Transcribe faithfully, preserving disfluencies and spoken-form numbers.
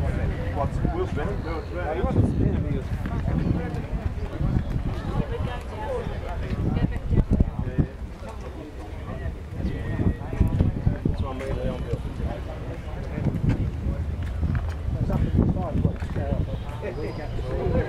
That's why I made it on Bill.